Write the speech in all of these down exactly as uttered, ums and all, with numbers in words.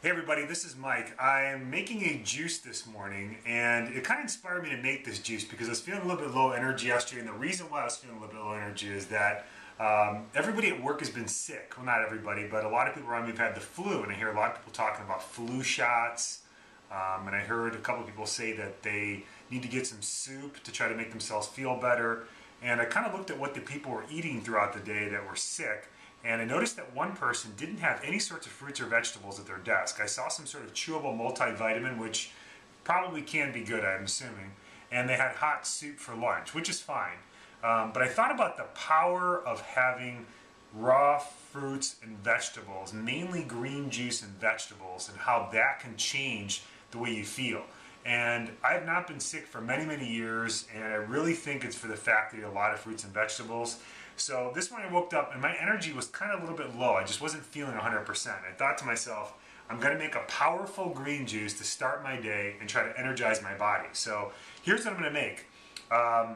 Hey everybody, this is Mike. I'm making a juice this morning, and it kind of inspired me to make this juice because I was feeling a little bit low energy yesterday, and the reason why I was feeling a little bit low energy is that um, everybody at work has been sick. Well, not everybody, but a lot of people around me have had the flu, and I hear a lot of people talking about flu shots, um, and I heard a couple of people say that they need to get some soup to try to make themselves feel better, and I kind of looked at what the people were eating throughout the day that were sick. And I noticed that one person didn't have any sorts of fruits or vegetables at their desk. I saw some sort of chewable multivitamin, which probably can be good, I'm assuming. And they had hot soup for lunch, which is fine. Um, but I thought about the power of having raw fruits and vegetables, mainly green juice and vegetables, and how that can change the way you feel. And I've not been sick for many, many years, and I really think it's for the fact that I eat a lot of fruits and vegetables. So this morning I woke up and my energy was kind of a little bit low. I just wasn't feeling one hundred percent. I thought to myself, I'm going to make a powerful green juice to start my day and try to energize my body. So here's what I'm going to make. Um,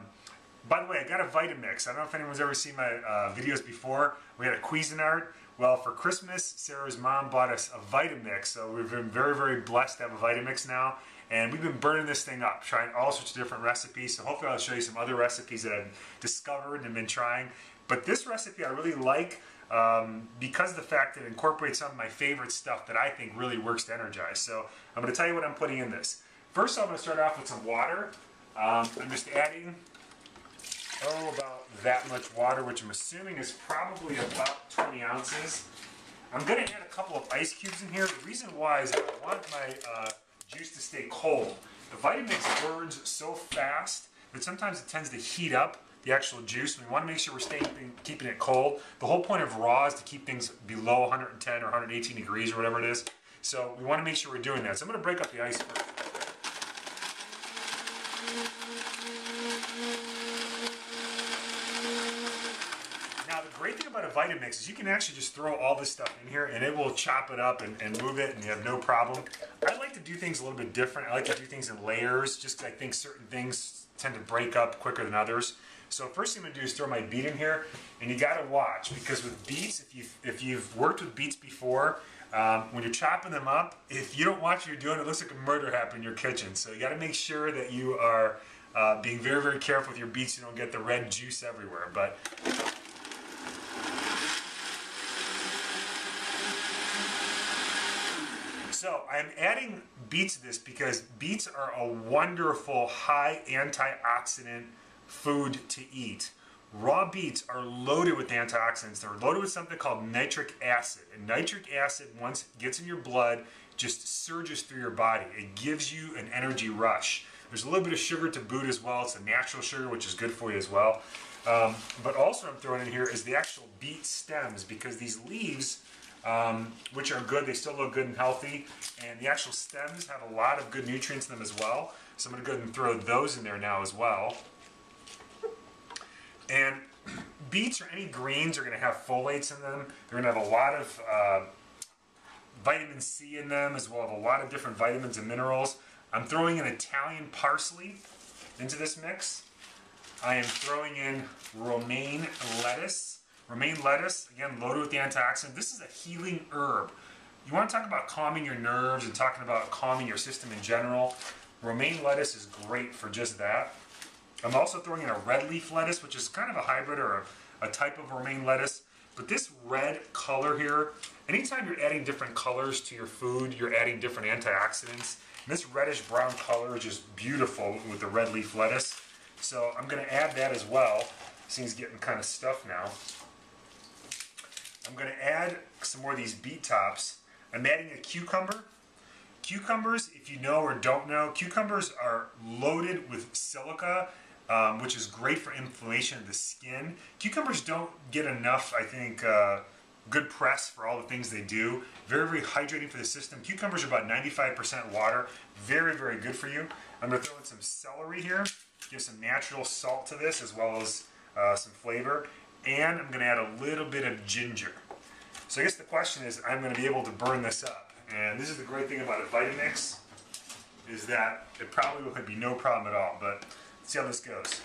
by the way, I got a Vitamix. I don't know if anyone's ever seen my uh, videos before. We had a Cuisinart. Well, for Christmas, Sarah's mom bought us a Vitamix, so we've been very, very blessed to have a Vitamix now. And we've been burning this thing up, trying all sorts of different recipes. So hopefully I'll show you some other recipes that I've discovered and been trying. But this recipe I really like um, because of the fact that it incorporates some of my favorite stuff that I think really works to energize. So I'm going to tell you what I'm putting in this. First I'm going to start off with some water. Um, I'm just adding, oh, about that much water, which I'm assuming is probably about twenty ounces. I'm going to add a couple of ice cubes in here. The reason why is I want my uh, juice to stay cold. The Vitamix burns so fast that sometimes it tends to heat up the actual juice. We want to make sure we're staying, keeping it cold. The whole point of raw is to keep things below one hundred ten or one hundred eighteen degrees or whatever it is. So we want to make sure we're doing that. So I'm going to break up the ice first. Now the great thing about a Vitamix is you can actually just throw all this stuff in here and it will chop it up and, and move it, and you have no problem. I like to do things a little bit different. I like to do things in layers just because I think certain things tend to break up quicker than others. So first thing I'm going to do is throw my beet in here, and you got to watch, because with beets, if you've, if you've worked with beets before, um, when you're chopping them up, if you don't watch what you're doing, it looks like a murder happened in your kitchen. So you got to make sure that you are uh, being very, very careful with your beets so you don't get the red juice everywhere. But so I'm adding beets to this because beets are a wonderful high antioxidant food to eat. Raw beets are loaded with antioxidants. They're loaded with something called nitric acid. And nitric acid, once it gets in your blood, just surges through your body. It gives you an energy rush. There's a little bit of sugar to boot as well. It's a natural sugar, which is good for you as well. Um, but also I'm throwing in here is the actual beet stems, because these leaves, Um, which are good, they still look good and healthy, and the actual stems have a lot of good nutrients in them as well, so I'm going to go ahead and throw those in there now as well. And beets or any greens are going to have folates in them. They're going to have a lot of uh, vitamin C in them, as well as a lot of different vitamins and minerals. I'm throwing in Italian parsley into this mix. I am throwing in romaine lettuce. Romaine lettuce, again, loaded with the antioxidant. This is a healing herb. You want to talk about calming your nerves and talking about calming your system in general. Romaine lettuce is great for just that. I'm also throwing in a red leaf lettuce, which is kind of a hybrid or a, a type of romaine lettuce. But this red color here, anytime you're adding different colors to your food, you're adding different antioxidants. And this reddish brown color is just beautiful with the red leaf lettuce. So I'm going to add that as well. This thing's getting kind of stuffed now. I'm going to add some more of these beet tops. I'm adding a cucumber. Cucumbers, if you know or don't know, cucumbers are loaded with silica, um, which is great for inflammation of the skin. Cucumbers don't get enough, I think, uh, good press for all the things they do. Very, very hydrating for the system. Cucumbers are about ninety-five percent water. Very, very good for you. I'm going to throw in some celery here. Give some natural salt to this, as well as uh, some flavor. And I'm going to add a little bit of ginger. So I guess the question is, I'm going to be able to burn this up. And this is the great thing about a Vitamix, is that it probably would be no problem at all. But let's see how this goes.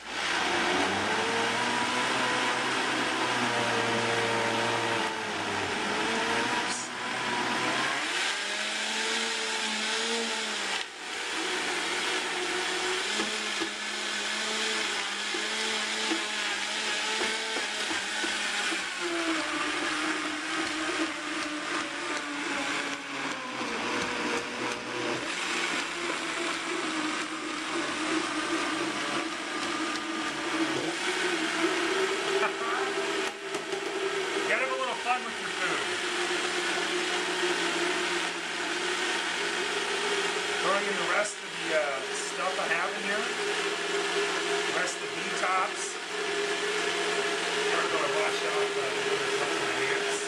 in the rest of the uh, stuff I have in here. The rest of the V-tops. We're going to wash out the my hands.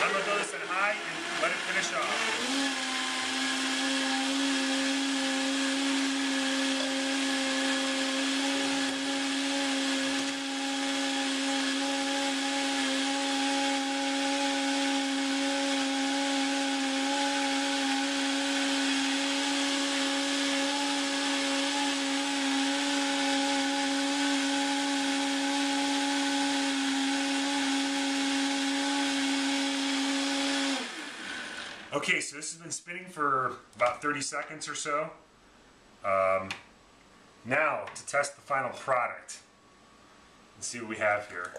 I'm going to go this in high and let it finish off. Okay, so this has been spinning for about thirty seconds or so. Um, now to test the final product. Let's see what we have here.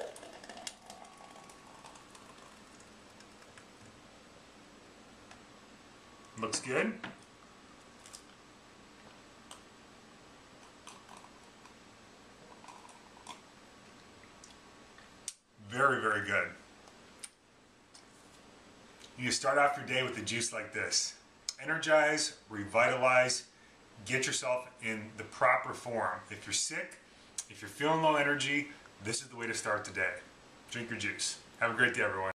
Looks good. Very, very good. You start off your day with a juice like this. Energize, revitalize, get yourself in the proper form. If you're sick, if you're feeling low energy, this is the way to start today. Drink your juice. Have a great day, everyone.